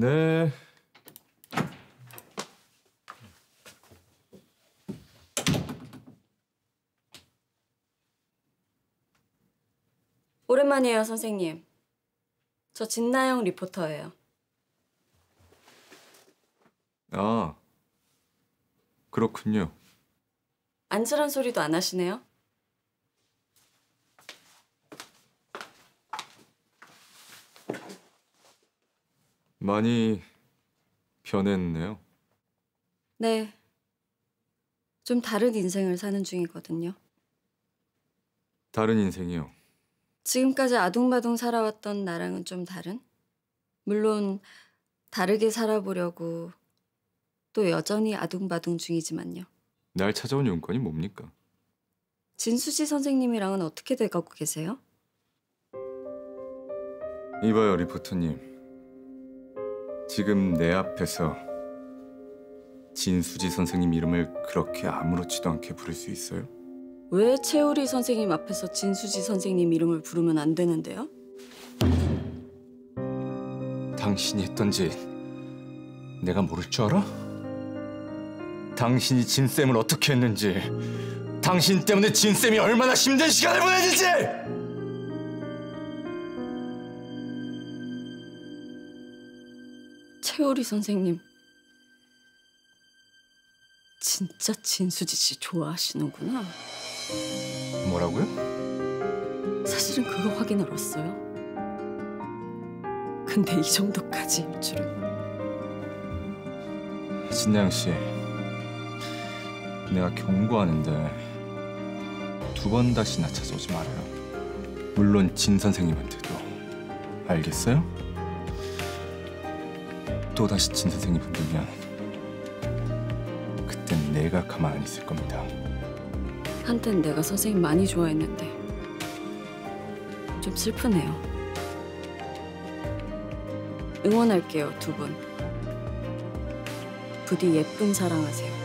네. 오랜만이에요, 선생님. 저 진나영 리포터예요. 아, 그렇군요. 앉으란 소리도 안 하시네요. 많이 변했네요. 네, 좀 다른 인생을 사는 중이거든요. 다른 인생이요? 지금까지 아둥바둥 살아왔던 나랑은 좀 다른? 물론 다르게 살아보려고 또 여전히 아둥바둥 중이지만요. 날 찾아온 용건이 뭡니까? 진수지 선생님이랑은 어떻게 돼가고 계세요? 이봐요, 리포터님. 지금 내 앞에서 진수지 선생님 이름을 그렇게 아무렇지도 않게 부를 수 있어요? 왜 채우리 선생님 앞에서 진수지 선생님 이름을 부르면 안 되는데요? 당신이 했던 짓 내가 모를 줄 알아? 당신이 진쌤을 어떻게 했는지, 당신 때문에 진쌤이 얼마나 힘든 시간을 보냈는지! 채우리 선생님, 진짜 진수지 씨 좋아하시는구나. 뭐라고요? 사실은 그거 확인을 왔어요. 근데 이 정도까지 일 줄은. 진나영 씨, 내가 경고하는데 2번 다시나 찾아오지 말아요. 물론 진 선생님한테도. 알겠어요? 또다시 진 선생님 분들면 그땐 내가 가만 안 있을 겁니다. 한땐 내가 선생님 많이 좋아했는데 좀 슬프네요. 응원할게요, 두 분. 부디 예쁜 사랑하세요.